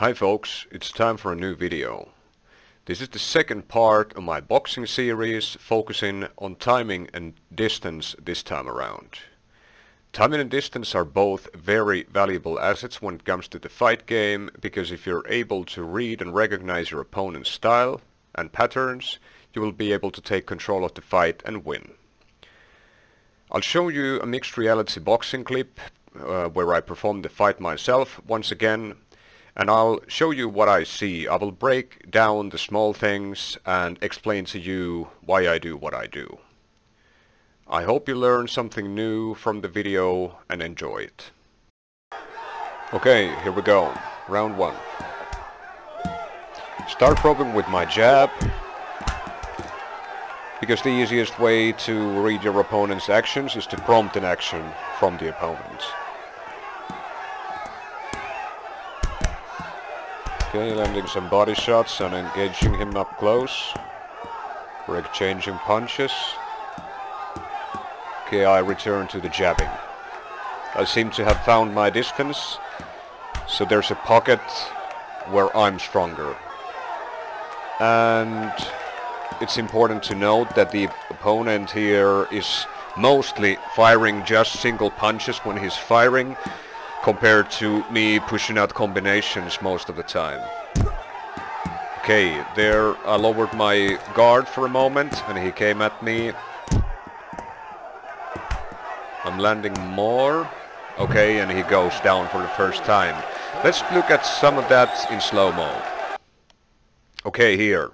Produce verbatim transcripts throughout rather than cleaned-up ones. Hi folks, it's time for a new video. This is the second part of my boxing series focusing on timing and distance this time around. Timing and distance are both very valuable assets when it comes to the fight game, because if you're able to read and recognize your opponent's style and patterns, you will be able to take control of the fight and win. I'll show you a mixed reality boxing clip uh, where I perform the fight myself once again. And I'll show you what I see. I will break down the small things and explain to you why I do what I do. I hope you learn something new from the video and enjoy it. Okay, here we go. Round one. Start probing with my jab, because the easiest way to read your opponent's actions is to prompt an action from the opponent. Okay, landing some body shots and engaging him up close. We're exchanging punches. Okay, I return to the jabbing. I seem to have found my distance, so there's a pocket where I'm stronger. And it's important to note that the opponent here is mostly firing just single punches when he's firing, compared to me pushing out combinations most of the time. Okay, there I lowered my guard for a moment and he came at me. I'm landing more. Okay, and he goes down for the first time. Let's look at some of that in slow-mo. Okay, here.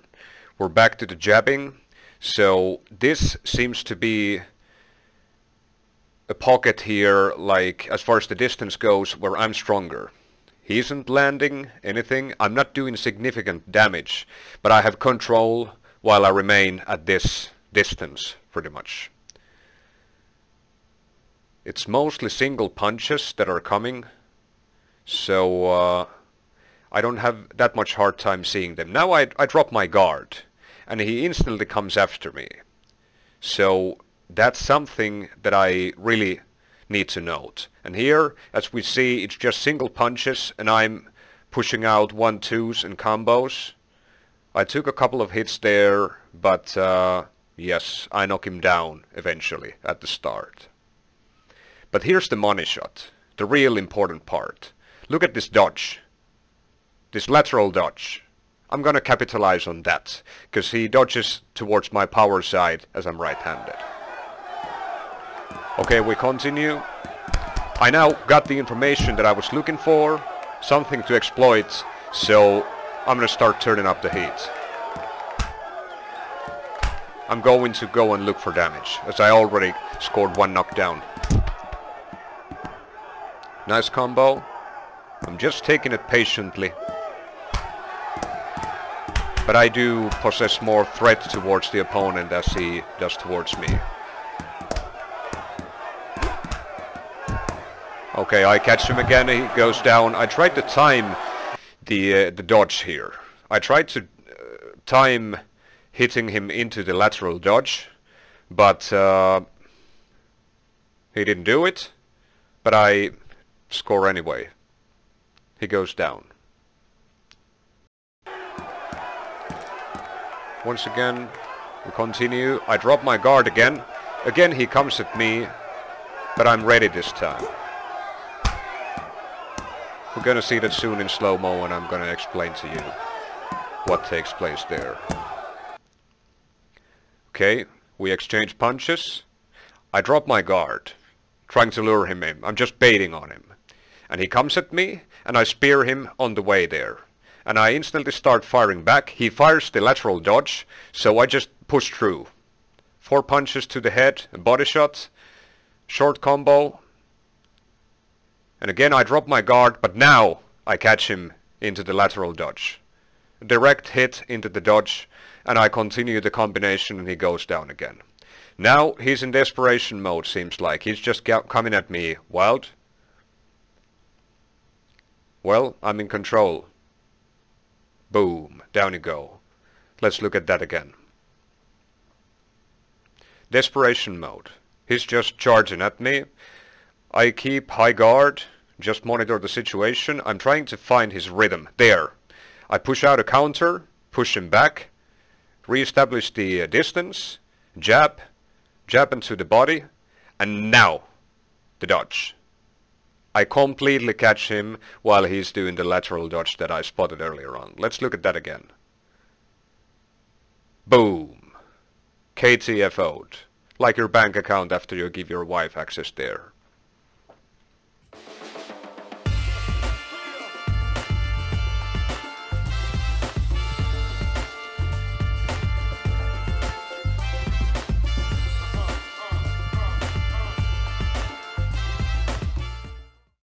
We're back to the jabbing. So this seems to be a pocket here, like as far as the distance goes, where I'm stronger. He isn't landing anything, I'm not doing significant damage, but I have control while I remain at this distance, pretty much. It's mostly single punches that are coming, so uh, I don't have that much hard time seeing them. Now I, I drop my guard, and he instantly comes after me. So that's something that I really need to note. And here, as we see, it's just single punches and I'm pushing out one twos and combos. I took a couple of hits there, but uh, yes, I knock him down eventually at the start. But here's the money shot, the real important part. Look at this dodge, this lateral dodge. I'm gonna capitalize on that, because he dodges towards my power side as I'm right-handed. Okay, we continue. I now got the information that I was looking for, something to exploit, so I'm gonna start turning up the heat. I'm going to go and look for damage, as I already scored one knockdown. Nice combo. I'm just taking it patiently. But I do possess more threat towards the opponent as he does towards me. Okay, I catch him again, he goes down. I tried to time the, uh, the dodge here. I tried to uh, time hitting him into the lateral dodge, but uh, he didn't do it, but I score anyway. He goes down. Once again, we continue. I drop my guard again. Again, he comes at me, but I'm ready this time. We're gonna see that soon in slow-mo, and I'm gonna explain to you what takes place there. Okay, we exchange punches. I drop my guard, trying to lure him in. I'm just baiting on him. And he comes at me, and I spear him on the way there. And I instantly start firing back. He fires the lateral dodge, so I just push through. Four punches to the head, a body shot, short combo. And again I drop my guard, but now I catch him into the lateral dodge. Direct hit into the dodge, and I continue the combination and he goes down again. Now he's in desperation mode, seems like. He's just coming at me wild. Well, I'm in control. Boom, down you go. Let's look at that again. Desperation mode. He's just charging at me. I keep high guard, Just monitor the situation. I'm trying to find his rhythm. There. I push out a counter, push him back, reestablish the uh, distance, jab, jab into the body, and now the dodge. I completely catch him while he's doing the lateral dodge that I spotted earlier on. Let's look at that again. Boom. K T F O'd. Like your bank account after you give your wife access there.